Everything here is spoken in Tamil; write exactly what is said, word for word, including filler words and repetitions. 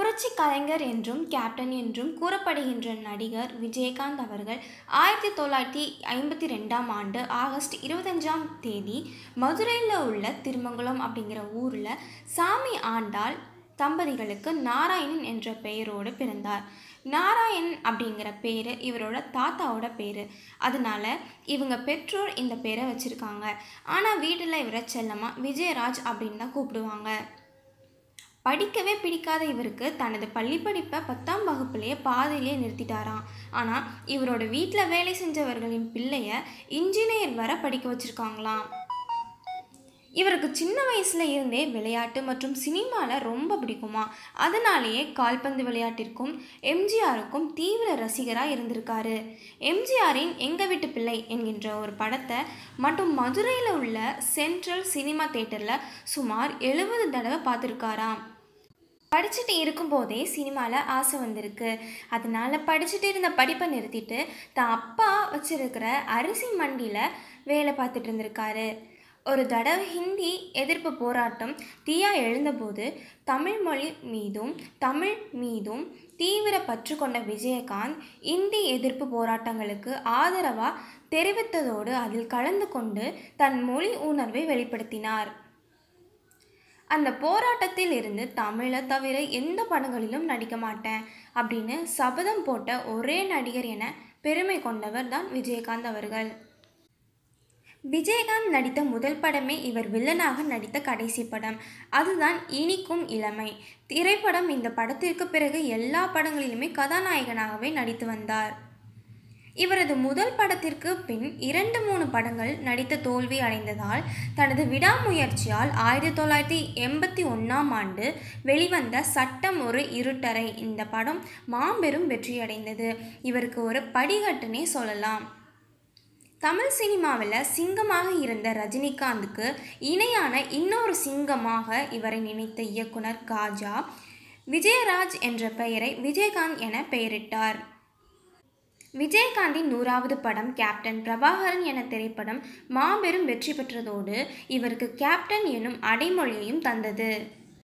புரட்சி கலைஞர் என்றும் கேப்டன் என்றும் கூறப்படுகின்ற நடிகர் விஜயகாந்த் அவர்கள் ஆயிரத்தி தொள்ளாயிரத்தி ஐம்பத்தி ரெண்டாம் ஆண்டு ஆகஸ்ட் இருபத்தஞ்சாம் தேதி மதுரையில் உள்ள திருமங்கலம் அப்படிங்கிற ஊரில் சாமி ஆண்டாள் தம்பதிகளுக்கு நாராயணன் என்ற பெயரோடு பிறந்தார். நாராயணன் அப்படிங்கிற பேர் இவரோட தாத்தாவோட பேர். அதனால் இவங்க பெற்றோர் இந்த பேரை வச்சுருக்காங்க. ஆனால் வீட்டில் இவரை செல்லமாக விஜயராஜ் அப்படின்னு தான் கூப்பிடுவாங்க. படிக்கவே பிடிக்காத இவருக்கு தனது பள்ளிப்படிப்பை பத்தாம் வகுப்புலேயே பாதியிலே நிறுத்திட்டாராம். ஆனால் இவரோட வீட்டில் வேலை செஞ்சவர்களின் பிள்ளைய இன்ஜினியர் வர படிக்க வச்சுருக்காங்களாம். இவருக்கு சின்ன வயசில் இருந்தே விளையாட்டு மற்றும் சினிமாவில் ரொம்ப பிடிக்குமா, அதனாலேயே கால்பந்து விளையாட்டிற்கும் எம்ஜிஆருக்கும் தீவிர ரசிகராக இருந்திருக்காரு. எம்ஜிஆரின் எங்கள் வீட்டு பிள்ளை என்கின்ற ஒரு படத்தை மற்றும் மதுரையில் உள்ள சென்ட்ரல் சினிமா தேட்டரில் சுமார் எழுபது தடவை பார்த்துருக்காராம். படிச்சுட்டு இருக்கும்போதே சினிமாவில் ஆசை வந்திருக்கு. அதனால் படிச்சுட்டு இருந்த படிப்பை நிறுத்திட்டு தான் அப்பா வச்சுருக்கிற அரிசி மண்டியில் வேலை பார்த்துட்டு இருந்திருக்காரு. ஒரு தடவை ஹிந்தி எதிர்ப்பு போராட்டம் தீயா எழுந்தபோது தமிழ் மொழி மீதும் தமிழ் மீதும் தீவிர பற்று கொண்ட விஜயகாந்த் இந்தி எதிர்ப்பு போராட்டங்களுக்கு ஆதரவாக தெரிவித்ததோடு அதில் கலந்து கொண்டு தன் மொழி உணர்வை வெளிப்படுத்தினார். அந்த போராட்டத்தில் இருந்து தமிழை தவிர எந்த படங்களிலும் நடிக்க மாட்டேன் அப்படின்னு சபதம் போட்ட ஒரே நடிகர் என பெருமை கொண்டவர் தான் விஜயகாந்த் அவர்கள். விஜயகாந்த் நடித்த முதல் படமே இவர் வில்லனாக நடித்த கடைசி படம். அதுதான் இனிக்கும் இளமை திரைப்படம். இந்த படத்திற்கு பிறகு எல்லா படங்களிலுமே கதாநாயகனாகவே நடித்து வந்தார். இவரது முதல் படத்திற்கு பின் இரண்டு மூணு படங்கள் நடித்த தோல்வி அடைந்ததால் தனது விடாமுயற்சியால் ஆயிரத்தி தொள்ளாயிரத்தி எண்பத்தி ஒன்றாம் ஆண்டு வெளிவந்த சட்டம் ஒரு இருட்டறை இந்த படம் மாபெரும் வெற்றியடைந்தது. இவருக்கு ஒரு படிகட்டுனே சொல்லலாம். தமிழ் சினிமாவில் சிங்கமாக இருந்த ரஜினிகாந்துக்கு இணையான இன்னொரு சிங்கமாக இவரை நினைத்த இயக்குனர் காஜா விஜயராஜ் என்ற பெயரை விஜயகாந்த் என பெயரிட்டார். விஜயகாந்தின் நூறாவது படம் கேப்டன் பிரபாகரன் என திரைப்படம் மாபெரும் வெற்றி பெற்றதோடு இவருக்கு கேப்டன் எனும் அடைமொழியையும் தந்தது.